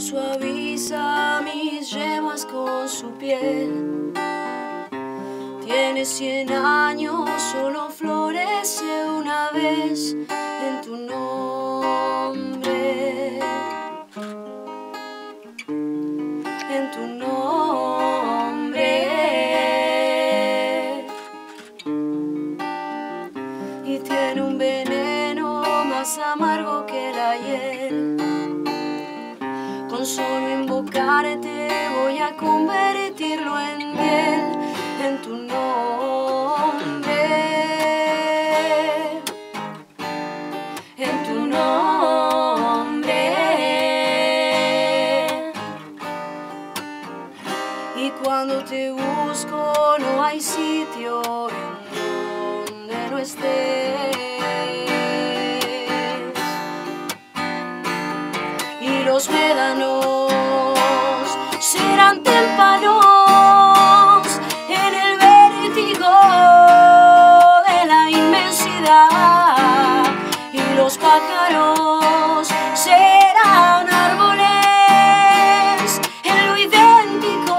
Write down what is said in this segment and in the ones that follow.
suaviza mis yemas con su piel. Tiene 100 años, solo florece una vez en tu nombre. En tu nombre. Y tiene un veneno más amargo que el ayer. Con solo invocarte voy a convertirlo en miel, en tu nombre, en tu nombre. Y cuando te busco no hay sitio en donde no estés. Los médanos serán témpanos en el vértigo de la inmensidad, y los pájaros serán árboles en lo idéntico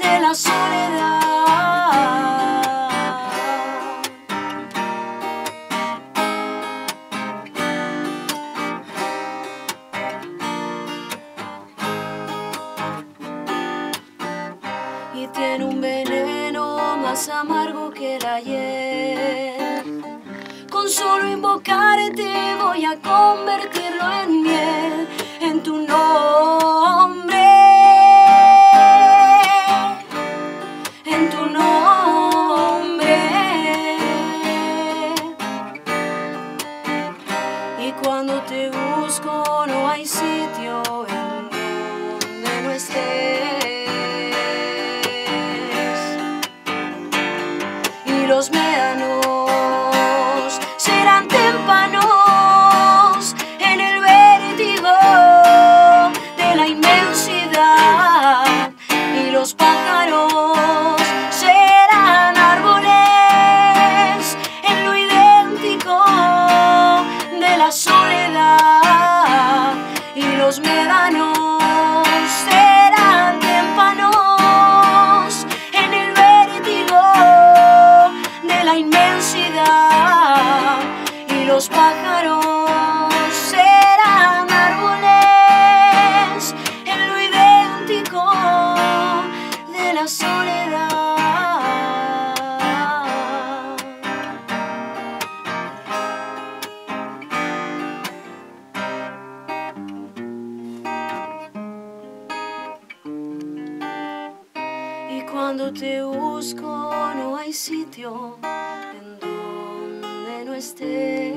de la soledad. Y tiene un veneno más amargo que el ayer. Con solo invocarte voy a convertirlo en miel, en tu nombre, en tu nombre. Y cuando te busco no hay sitio en donde no estés. Los médanos serán témpanos en el vértigo de la inmensidad, y los pájaros serán árboles en lo idéntico de la soledad, y los médanos serán témpanos. Y los pájaros serán árboles en lo idéntico de la soledad. Y cuando te busco no hay sitio en donde no estés.